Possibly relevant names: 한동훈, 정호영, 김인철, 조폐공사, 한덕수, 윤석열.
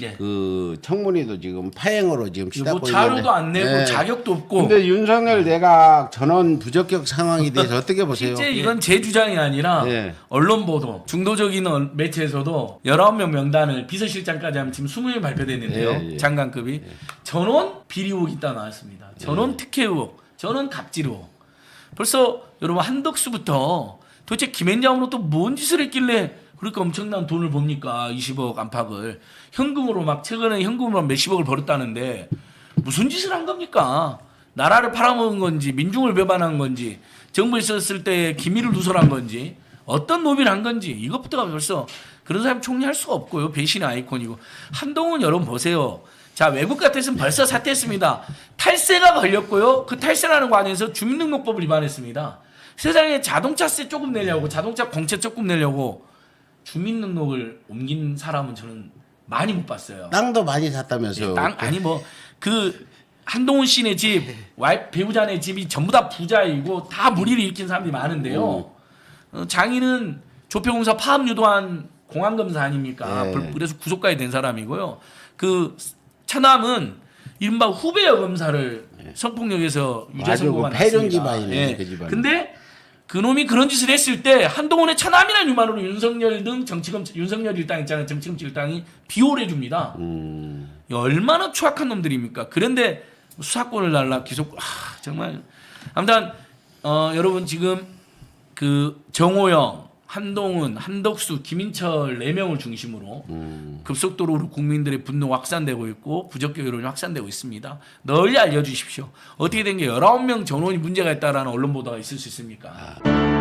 네. 그 청문회도 지금 파행으로 지금 시작하고 있는데 자료도 안 내고 네. 자격도 없고. 근데 윤석열 네. 내각 전원 부적격 상황에 대해서 어떻게 보세요? 실제 이건 제 주장이 아니라 네. 언론 보도, 중도적인 매체에서도 19명 명단을 비서실장까지 하면 지금 20명 발표됐는데요. 네. 장관급이. 네. 전원 비리 의혹이 있다 나왔습니다. 전원 네. 특혜 의혹, 전원 갑질 의혹. 벌써 여러분 한덕수부터 도대체 김앤장으로 또 뭔 짓을 했길래 그러니까 엄청난 돈을 봅니까? 20억 안팎을. 현금으로 막 최근에 현금으로 몇십억을 벌었다는데 무슨 짓을 한 겁니까? 나라를 팔아먹은 건지 민중을 배반한 건지 정부에 있었을 때 기밀을 누설한 건지 어떤 노비를 한 건지 이것부터가 벌써 그런 사람 총리할 수가 없고요. 배신의 아이콘이고. 한동훈 여러분 보세요. 자 외국 같았으면 벌써 사퇴했습니다. 탈세가 걸렸고요. 그 탈세라는 과정에서 주민등록법을 위반했습니다. 세상에 자동차세 조금 내려고 자동차 공채 조금 내려고 주민등록을 옮긴 사람은 저는 많이 못 봤어요. 땅도 많이 샀다면서요. 예, 땅 아니 뭐 그 한동훈 씨네 집, 와이프 배우자네 집이 전부 다 부자이고 다 무리를 일으킨 사람들이 많은데요. 장인은 조폐공사 파업 유도한 공안검사 아닙니까? 네. 그래서 구속까지 된 사람이고요. 그 차남은 이른바 후배 여검사를 네. 성폭력에서 유죄 선고가 났습니다. 네. 그 근데 그놈이 그런 짓을 했을 때 한동훈의 차남이라는 유만으로 윤석열 등 윤석열 일당 있잖아요. 정치검찰 일당이 비호를 해줍니다. 얼마나 추악한 놈들입니까? 그런데 수사권을 달라 기소권. 아, 정말. 아무튼 여러분 지금 그 정호영, 한동훈, 한덕수, 김인철 4명을 중심으로 급속도로 국민들의 분노가 확산되고 있고 부적격 여론이 확산되고 있습니다. 널리 알려주십시오. 어떻게 된 게 19명 전원이 문제가 있다라는 언론 보도가 있을 수 있습니까? 아.